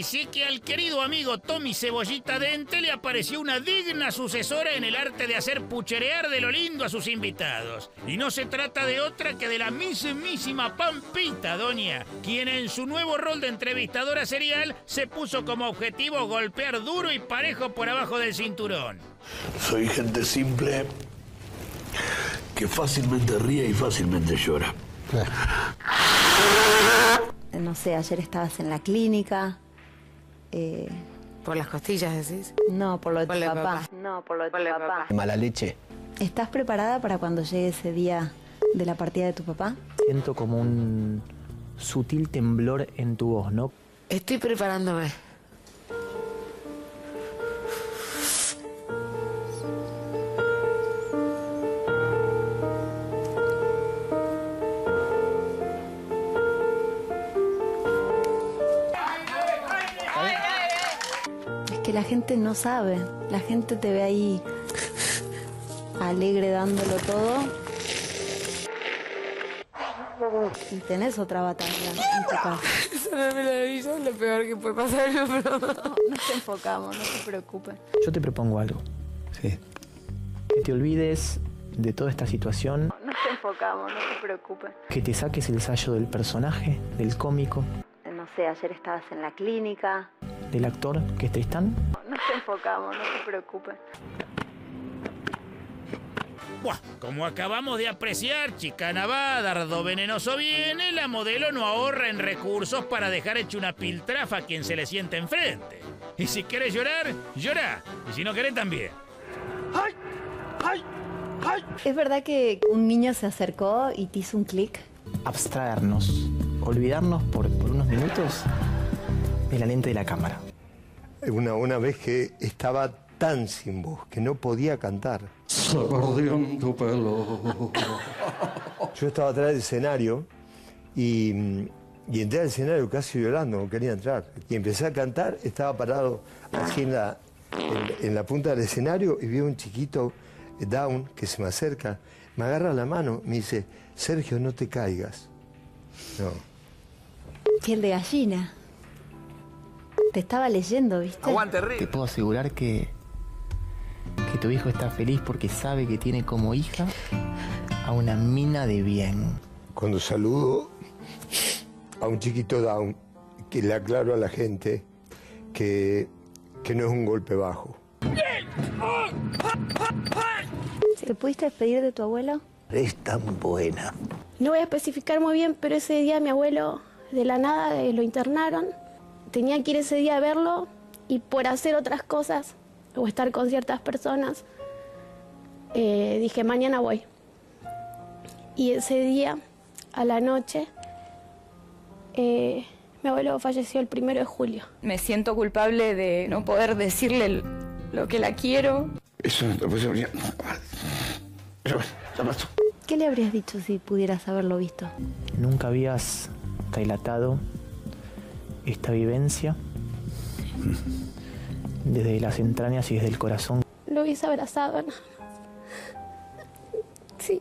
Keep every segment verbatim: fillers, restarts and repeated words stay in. dice que al querido amigo Tommy Cebollita Dente le apareció una digna sucesora en el arte de hacer pucherear de lo lindo a sus invitados. Y no se trata de otra que de la mismísima Pampita Doña, quien en su nuevo rol de entrevistadora serial se puso como objetivo golpear duro y parejo por abajo del cinturón. Soy gente simple que fácilmente ríe y fácilmente llora. No sé, ayer estabas en la clínica. Eh... ¿Por las costillas decís? No, por lo de tu papá. papá. No, por lo de tu papá. papá. Mala leche. ¿Estás preparada para cuando llegue ese día de la partida de tu papá? Siento como un sutil temblor en tu voz, ¿no? Estoy preparándome. La gente no sabe, la gente te ve ahí alegre dándolo todo y tenés otra batalla en tu casa. Eso no me lo hizo, es lo peor que puede pasar. No, no te enfocamos, no te preocupes. Yo te propongo algo. Sí. Que te olvides de toda esta situación. No, no te enfocamos, no te preocupes. Que te saques el sayo del personaje, del cómico. No sé, ayer estabas en la clínica. Del actor que es Tristán. No te enfocamos, no te preocupes. Buah, como acabamos de apreciar, Chicana va, Dardo venenoso viene, la modelo no ahorra en recursos para dejar hecho una piltrafa a quien se le siente enfrente. Y si querés llorar, llorá. Y si no querés, también. ¡Ay! ¡Ay! ¡Ay! ¿Es verdad que un niño se acercó y te hizo un clic? Abstraernos, olvidarnos por, por unos minutos de la lente de la cámara. Una, una vez que estaba tan sin voz que no podía cantar. Acordeón, tu pelo. Yo estaba atrás del escenario y, y entré al escenario casi llorando, no quería entrar. Y empecé a cantar, estaba parado así en la, en, en la punta del escenario y vi a un chiquito down que se me acerca, me agarra la mano, me dice, Sergio, no te caigas. No. Piel de gallina. Te estaba leyendo, ¿viste? Aguante, Rick. Te puedo asegurar que, que tu hijo está feliz porque sabe que tiene como hija a una mina de bien. Cuando saludo a un chiquito down, que le aclaro a la gente que, que no es un golpe bajo. ¿Te pudiste despedir de tu abuelo? Es tan buena. No voy a especificar muy bien, pero ese día mi abuelo de la nada lo internaron. Tenía que ir ese día a verlo y por hacer otras cosas o estar con ciertas personas, eh, dije, mañana voy. Y ese día, a la noche, eh, mi abuelo falleció el primero de julio. Me siento culpable de no poder decirle lo que la quiero. Eso no te lo podría... Pero bueno, ya pasó. ¿Qué le habrías dicho si pudieras haberlo visto? Nunca habías relatado esta vivencia desde las entrañas y desde el corazón. Lo hubiese abrazado, nada más. Sí,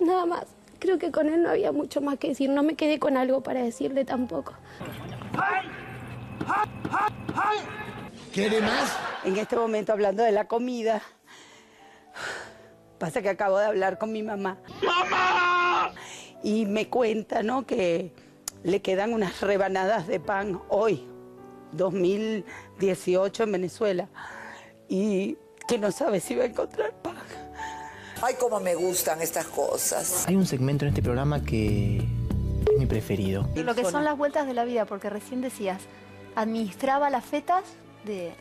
nada más. Creo que con él no había mucho más que decir. No me quedé con algo para decirle tampoco. ¿Quiere más? En este momento, hablando de la comida, pasa que acabo de hablar con mi mamá. ¡Mamá! Y me cuenta, ¿no?, que le quedan unas rebanadas de pan hoy, dos mil dieciocho en Venezuela, y que no sabe si va a encontrar pan. Ay, cómo me gustan estas cosas. Hay un segmento en este programa que es mi preferido. Lo que son las vueltas de la vida, porque recién decías, administraba las fetas de...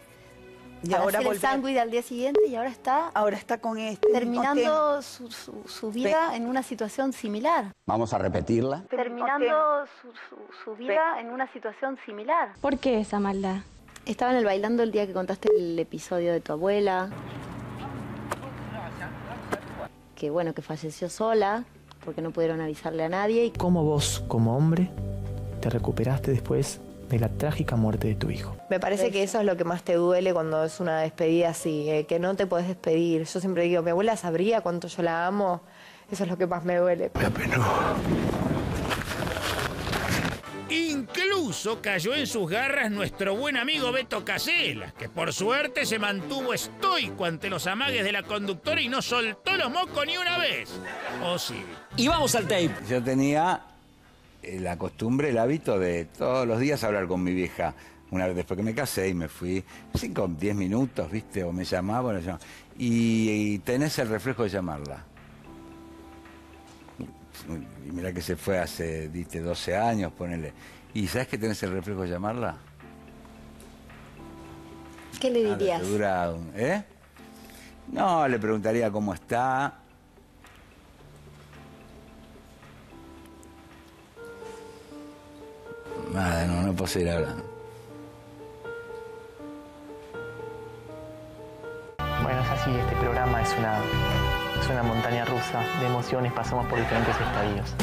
Y para ahora hacer el sándwich al día siguiente y ahora está, ahora está con este, terminando su, su, su vida Pe en una situación similar. Vamos a repetirla. Terminando su, su, su vida Pe en una situación similar. ¿Por qué esa maldad? Estaba en el bailando el día que contaste el episodio de tu abuela. Que bueno, que falleció sola porque no pudieron avisarle a nadie. Y... ¿Cómo vos, como hombre, te recuperaste después de la trágica muerte de tu hijo? Me parece que eso es lo que más te duele cuando es una despedida así, eh, que no te podés despedir. Yo siempre digo, mi abuela sabría cuánto yo la amo, eso es lo que más me duele. Me apenó. Incluso cayó en sus garras nuestro buen amigo Beto Casella, que por suerte se mantuvo estoico ante los amagues de la conductora y no soltó los mocos ni una vez. Oh, sí. Y vamos al tape. Yo tenía la costumbre, el hábito de todos los días hablar con mi vieja. Una vez después que me casé y me fui cinco o diez minutos, ¿viste? O me llamaba, o la llamaba. Y, y tenés el reflejo de llamarla. Y mirá que se fue hace, diste, doce años, ponele. ¿Y sabés que tenés el reflejo de llamarla? ¿Qué le dirías? Un, ¿eh? No, le preguntaría cómo está. Nada, no, no puedo seguir hablando. Bueno, es así, este programa es una, es una montaña rusa de emociones, pasamos por diferentes estadios.